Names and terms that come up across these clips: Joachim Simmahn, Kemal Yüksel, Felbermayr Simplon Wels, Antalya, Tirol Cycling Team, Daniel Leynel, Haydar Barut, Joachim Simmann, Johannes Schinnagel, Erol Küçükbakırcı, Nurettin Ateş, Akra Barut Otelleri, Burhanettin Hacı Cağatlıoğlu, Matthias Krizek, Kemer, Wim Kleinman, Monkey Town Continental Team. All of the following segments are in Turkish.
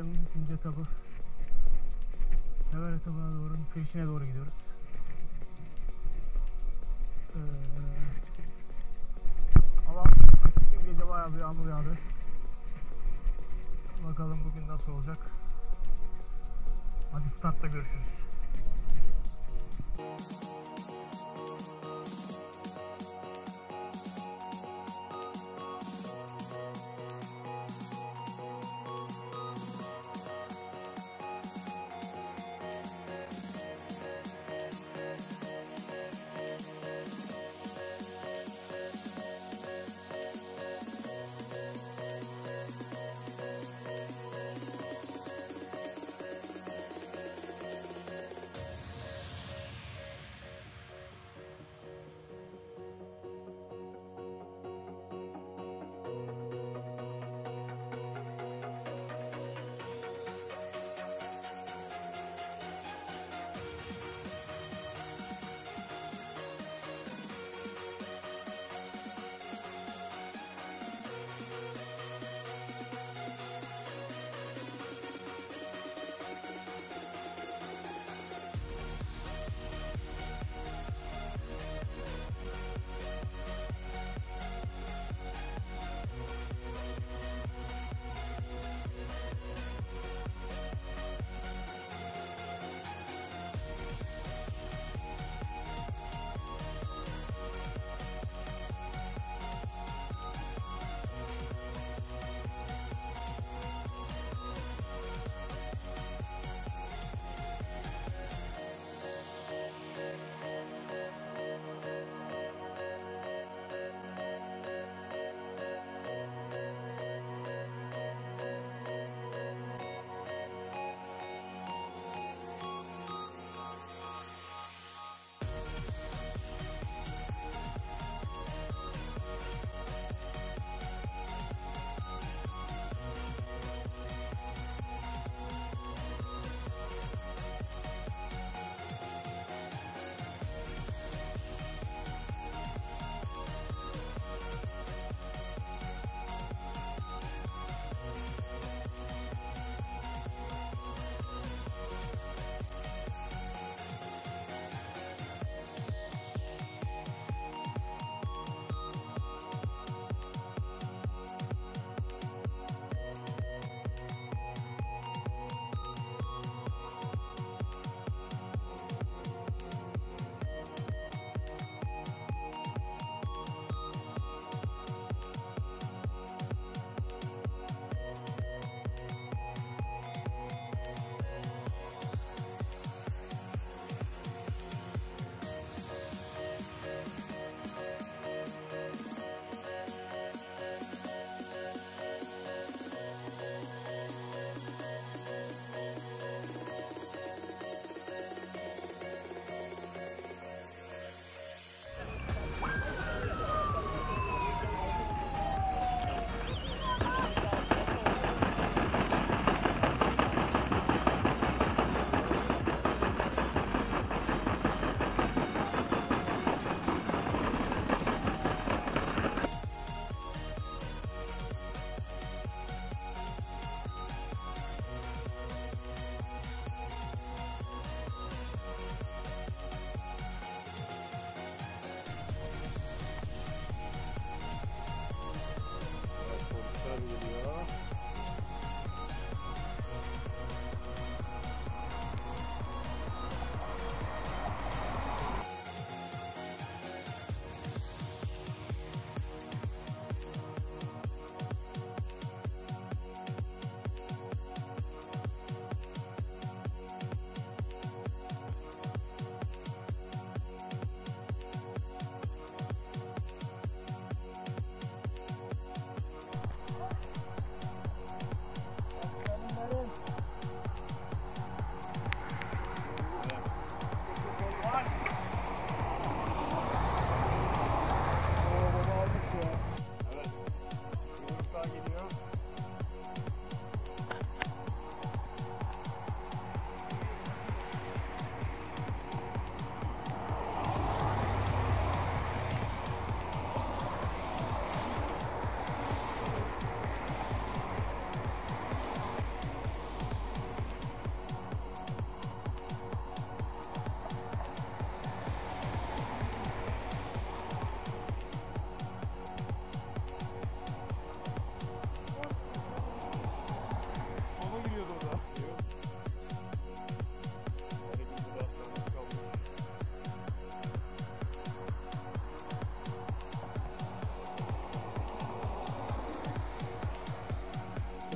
Antalya'nın 3. etabı, Sever etabına doğru, peşine doğru gidiyoruz. Hava dün gece bayağı bir yağmur yağdı. Bakalım bugün nasıl olacak. Hadi startta görüşürüz.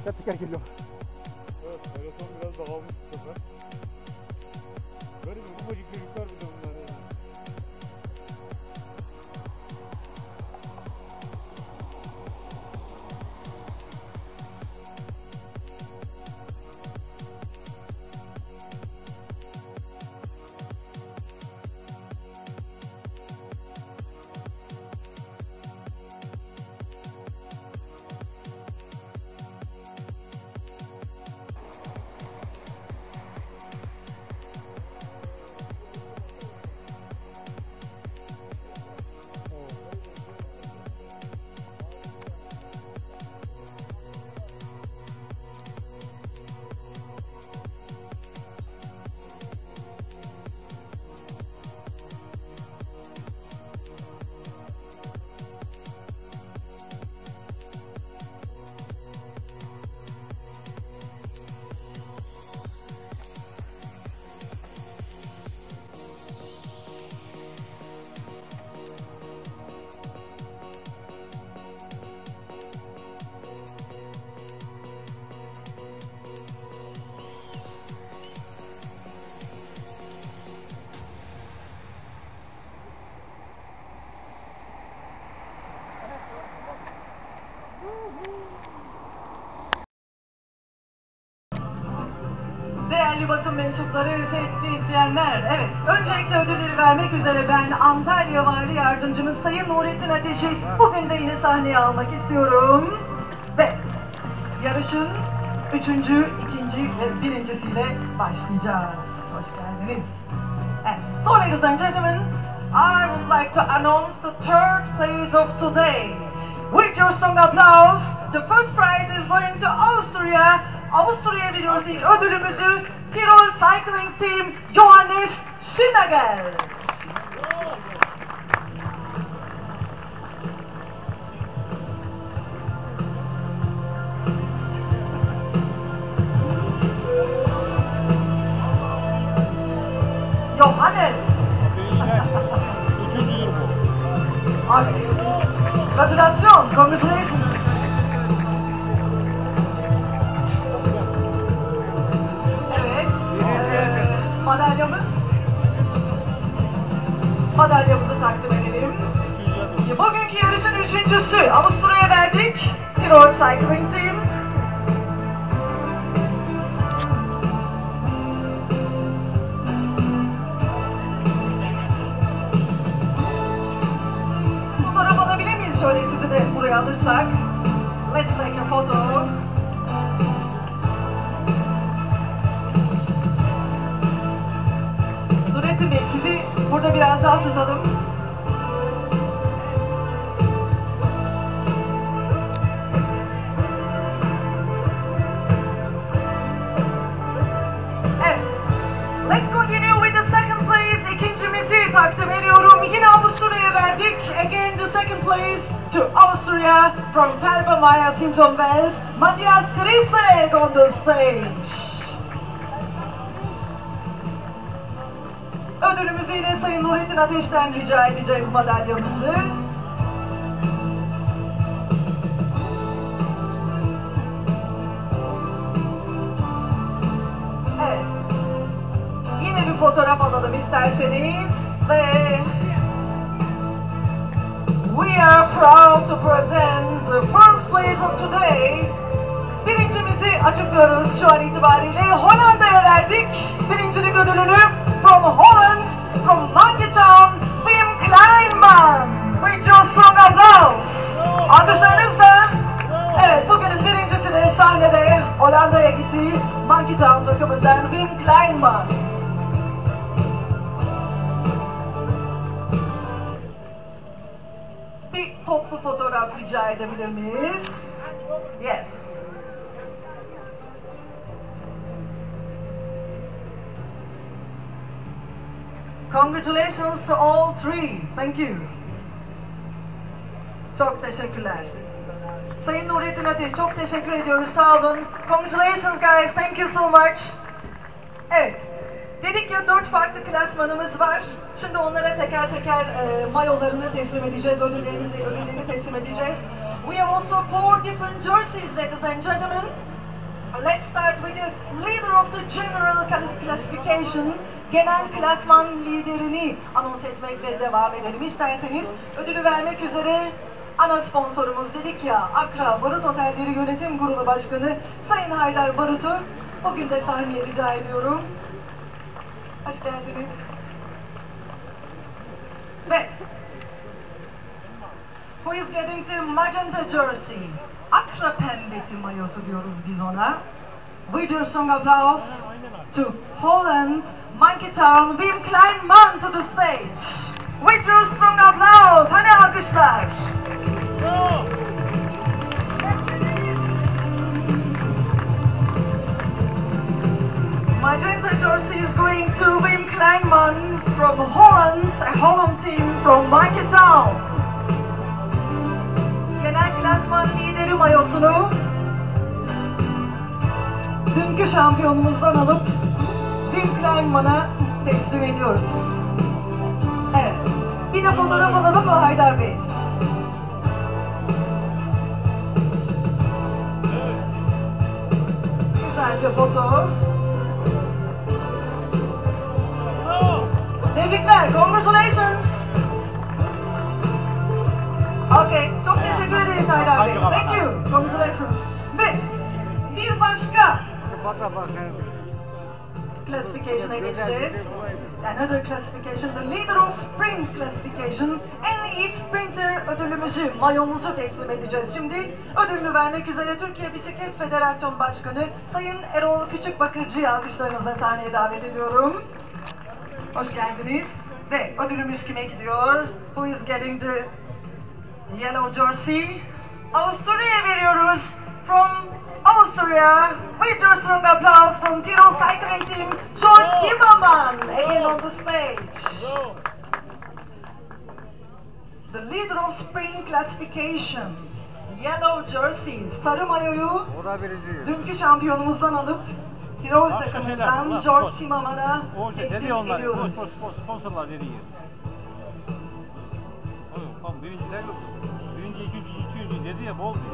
teker teker geliyor. Evet, maraton biraz dağılmış bu sefer. Böyle bir ufacık çocuklar bile bunlar yani. Değerli basın mensupları, sevgili izleyenler, evet, öncelikle ödülleri vermek üzere ben Antalya Vali Yardımcımız Sayın Nurettin Ateş'i bugün de yine sahneye almak istiyorum. Ve yarışın üçüncü, ikinci ve birincisiyle başlayacağız. Hoş geldiniz. Evet. So ladies and gentlemen, I would like to announce the third place of today. With your strong applause, the first prize is going to Austria. Avusturya'ya veriyoruz ilk ödülümüzü. Tirol Cycling Team Johannes Schinnagel. Johannes. Okay. Gratulation, congratulations. Madalyamızı takdim edelim. Bugünkü yarışın üçüncüsü Avusturya'ya verdik. Tirol Cycling Team. Fotoğraf alabilir miyiz? Şöyle sizi de buraya alırsak. Let's take a photo. Nurettin Bey, sizi burada biraz daha tutalım. Evet. Let's continue with the second place. İkincimizi takdim ediyorum. Yine Avusturya'ya verdik. Again the second place to Austria from Felbermayr Simplon Wels, Matthias Krizek on the stage. Ödülümüzü yine Sayın Nurettin Ateş'ten rica edeceğiz, madalyamızı. Evet. Yine bir fotoğraf alalım isterseniz. Ve we are proud to present the first place of today. Birincimizi açıklıyoruz şu an itibariyle. Hollanda'ya verdik birincilik ödülünü. From Holland, from Monkey Town, Wim Kleinman. With your strong applause. Alkışlarınızla, evet, bugünün birincisini sahnede Hollanda'ya gittiği Monkey Town takımından Wim Kleinman. Bir toplu fotoğraf rica edebilir miyiz? Yes. Congratulations to all three. Thank you. Çok teşekkürler. Sayın Nurettin Ateş, çok teşekkür ediyoruz. Sağ olun. Congratulations guys. Thank you so much. Evet. Dedik ya, 4 farklı klasmanımız var. Şimdi onlara teker teker mayolarını teslim edeceğiz. Ödüllerini teslim edeceğiz. We have also 4 different jerseys, ladies and gentlemen. Let's start with the leader of the general classification. Genel klasman liderini anons etmekle devam edelim. İsterseniz ödülü vermek üzere ana sponsorumuz dedik ya, Akra Barut Otelleri Yönetim Kurulu Başkanı Sayın Haydar Barut'u bugün de sahneye rica ediyorum. Hoş geldiniz. Ve who is getting the magenta jersey? Akra pembesi mayosu diyoruz biz ona. We do some applause to Holland, Monkey Town, Wim Kleinman to the stage. We do some applause. Hani alkışlar. Magenta jersey is going to Wim Kleinman from Holland, a Holland team from Monkey Town. Genel klasman lideri mayosunu dünkü şampiyonumuzdan alıp Wim Kleinman'a teslim ediyoruz. Evet. Bir de fotoğraf alalım mı Haydar Bey? Güzel bir foto. Tebrikler. Congratulations. Okay. Çok teşekkür ederiz Haydar Bey. Thank you. Congratulations. Ve bir başka classification'a geçeceğiz. Another classification, the leader of sprint classification. En iyi sprinter ödülümüzü, mayomuzu teslim edeceğiz. Şimdi ödülünü vermek üzere Türkiye Bisiklet Federasyon Başkanı Sayın Erol Küçükbakırcı'yı alkışlarınızla sahneye davet ediyorum. Hoş geldiniz. Ve ödülümüz kime gidiyor? Who is getting the yellow jersey? Avusturya'ya veriyoruz. From Austria, with a strong applause from Tirol Cycling Team, Joachim Simmahn, again on the stage. The leader of spring classification, yellow jersey, sarı mayoyu dünkü şampiyonumuzdan alıp Tirol takımından Joachim Simmann'a teslim ediyoruz. Sponsorlar dediği. Tam birinciler yok. Birinci, ikinci, üçüncü dedi ya bol değil.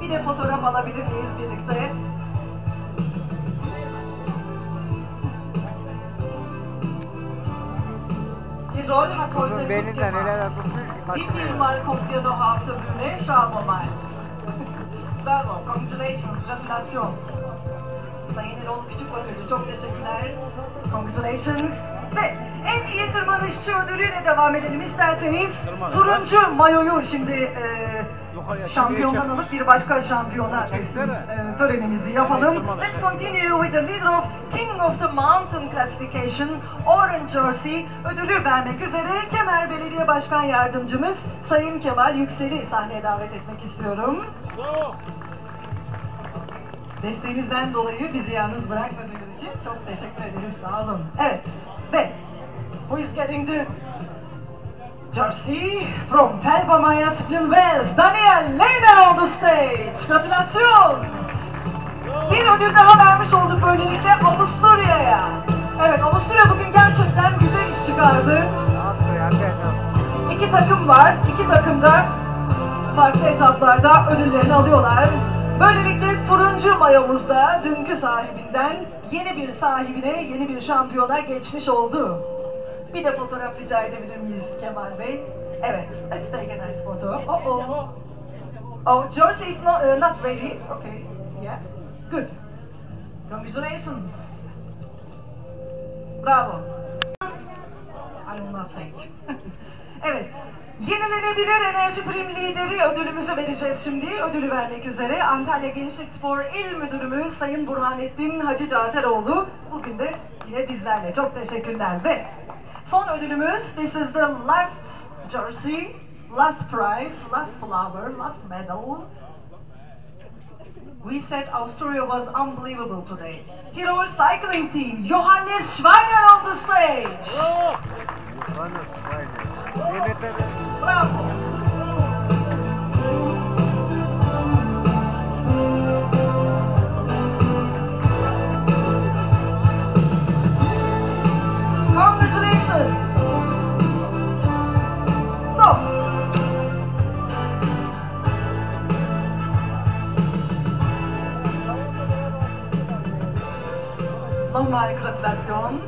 Bir de fotoğraf alabilir miyiz birlikte? Tirol hat heute gut gemacht. Wie viel mal kommt ihr noch auf der Bühne? Schauen wir mal. Bravo, congratulations, gratulation. Sayın Erol Küçükbakırcı, çok teşekkürler. Congratulations. Ve en iyi tırmanışçı ödülüyle devam edelim isterseniz. Turuncu mayoyu şimdi şampiyondan alıp bir başka şampiyona teslim törenimizi yapalım. Let's continue with the leader of King of the Mountain Classification, Orange Jersey. Ödülü vermek üzere Kemer Belediye Başkan Yardımcımız Sayın Kemal Yüksel'i sahneye davet etmek istiyorum. Desteğinizden dolayı bizi yalnız bırakmadığınız için çok teşekkür ederiz. Sağ olun. Evet. Ve who is getting the jersey from Felbermayr Simplon Wels, Daniel Leynel on the stage. Gratulation. Bir ödül daha vermiş olduk böylelikle Avusturya'ya. Evet, Avusturya bugün gerçekten güzel iş çıkardı. İki takım var. İki takım da farklı etaplarda ödüllerini alıyorlar. Böylelikle turuncu mayomuzda dünkü sahibinden yeni bir sahibine, yeni bir şampiyona geçmiş oldu. Bir de fotoğraf rica edebilir miyiz Kemal Bey? Evet, let's take a nice photo. Oh, jersey is not ready. Okay, yeah, good. Congratulations. Bravo. I will not say. Evet. Yenilenebilir Enerji Prim Lideri ödülümüzü vereceğiz şimdi. Ödülü vermek üzere Antalya Gençlik Spor İl Müdürümüz Sayın Burhanettin Hacı Cağatlıoğlu bugün de yine bizlerle. Çok teşekkürler. Ve son ödülümüz, this is the last jersey, last prize, last flower, last medal. We said Austria was unbelievable today. Tirol Cycling Team, Johannes Schinnagel on the stage. Bravo. Congratulations. So, nochmal Gratulation.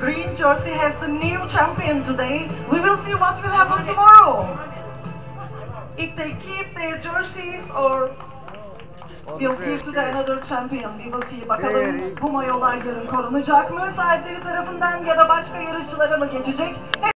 Green jersey has the new champion today. We will see what will happen tomorrow. If they keep their jerseys or we'll give today another champion. We will see. Bakalım bu mayolar yarın korunacak mı? Sahipleri tarafından ya da başka yarışçılara mı geçecek?